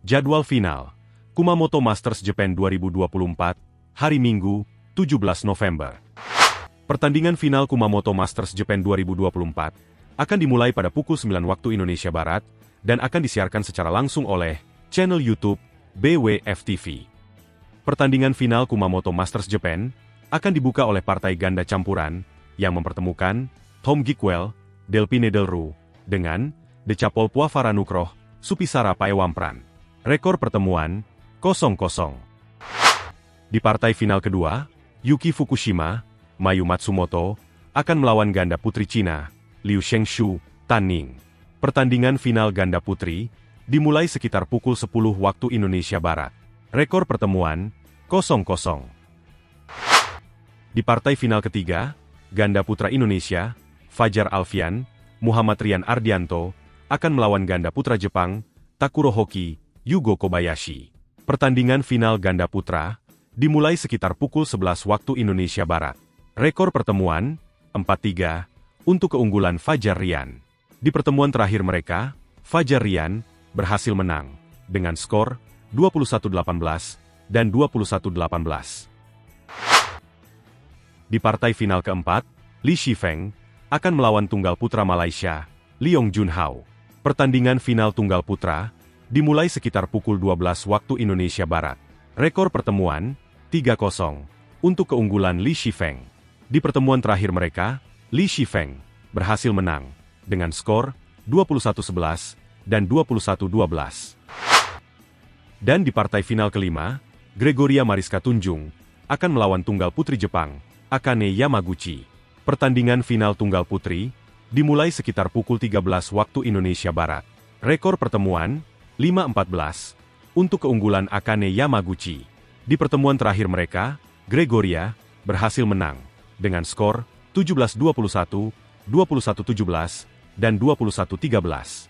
Jadwal final Kumamoto Masters Japan 2024, hari Minggu, 17 November. Pertandingan final Kumamoto Masters Japan 2024 akan dimulai pada pukul 9 waktu Indonesia Barat dan akan disiarkan secara langsung oleh channel YouTube BWFTV. Pertandingan final Kumamoto Masters Japan akan dibuka oleh partai ganda campuran yang mempertemukan Tom Gikwell, Delpine Delru, dengan Decapol Puah Supisara Paewampran. Rekor pertemuan 0-0. Di partai final kedua, Yuki Fukushima, Mayu Matsumoto akan melawan ganda putri Cina, Liu Shengshu, Tan Ning. Pertandingan final ganda putri dimulai sekitar pukul 10 waktu Indonesia Barat. Rekor pertemuan 0-0. Di partai final ketiga, ganda putra Indonesia, Fajar Alfian, Muhammad Rian Ardianto akan melawan ganda putra Jepang, Takuro Hoki, Yugo Kobayashi. Pertandingan final ganda putra dimulai sekitar pukul 11 waktu Indonesia Barat. Rekor pertemuan 4-3 untuk keunggulan Fajar Rian. Di pertemuan terakhir mereka, Fajar Rian berhasil menang dengan skor 21-18 dan 21-18. Di partai final keempat, Li Shifeng akan melawan tunggal putra Malaysia, Li Yongjun Hao. Pertandingan final tunggal putra dimulai sekitar pukul 12 waktu Indonesia Barat. Rekor pertemuan 3-0 untuk keunggulan Li Shifeng. Di pertemuan terakhir mereka, Li Shifeng berhasil menang dengan skor 21-11 dan 21-12. Dan di partai final kelima, Gregoria Mariska Tunjung akan melawan tunggal putri Jepang, Akane Yamaguchi. Pertandingan final tunggal putri dimulai sekitar pukul 13 waktu Indonesia Barat. Rekor pertemuan 5-14 untuk keunggulan Akane Yamaguchi. Di pertemuan terakhir mereka, Gregoria berhasil menang dengan skor 17-21, 21-17, dan 21-13.